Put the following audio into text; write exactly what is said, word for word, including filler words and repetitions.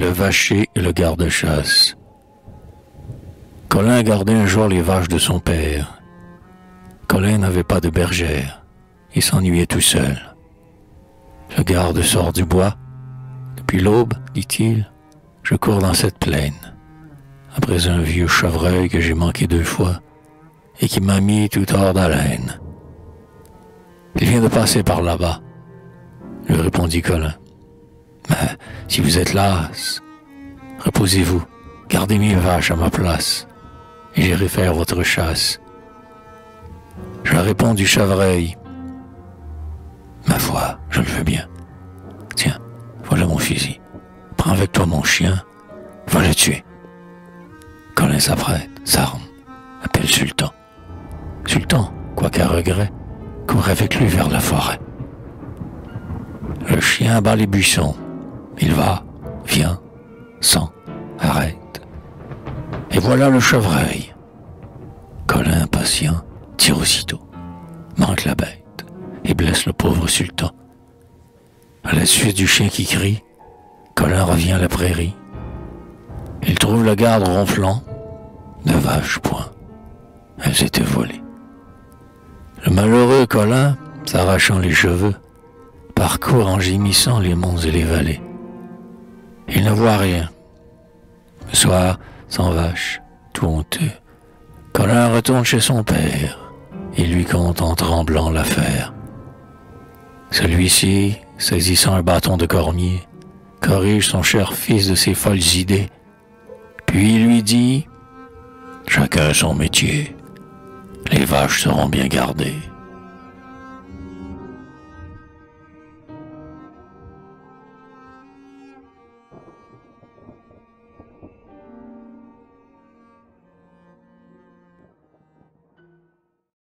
Le vacher et le garde-chasse. Colin gardait un jour les vaches de son père. Colin n'avait pas de bergère. Il s'ennuyait tout seul. Le garde sort du bois. Depuis l'aube, dit-il, je cours dans cette plaine, après un vieux chevreuil que j'ai manqué deux fois et qui m'a mis tout hors d'haleine. Il vient de passer par là-bas, lui répondit Colin. Mais si vous êtes las, reposez-vous, gardez mes vaches à ma place, et j'irai faire votre chasse. Je réponds du chevreuil. Ma foi, je le veux bien. Tiens, voilà mon fusil. Prends avec toi mon chien, va le tuer. Colin s'apprête, s'arme, appelle Sultan. Sultan, quoiqu'à regret, court avec lui vers la forêt. Le chien bat les buissons. Il va, vient, s'en, arrête. Et voilà le chevreuil. Colin, patient, tire aussitôt, manque la bête et blesse le pauvre Sultan. À la suite du chien qui crie, Colin revient à la prairie. Il trouve le garde ronflant. De vaches point. Elles étaient volées. Le malheureux Colin, s'arrachant les cheveux, parcourt en gémissant les monts et les vallées. Il ne voit rien. Le soir, sans vache, tout honteux, Colin retourne chez son père et lui conte en tremblant l'affaire. Celui-ci, saisissant un bâton de cormier, corrige son cher fils de ses folles idées, puis lui dit « Chacun son métier, les vaches seront bien gardées. »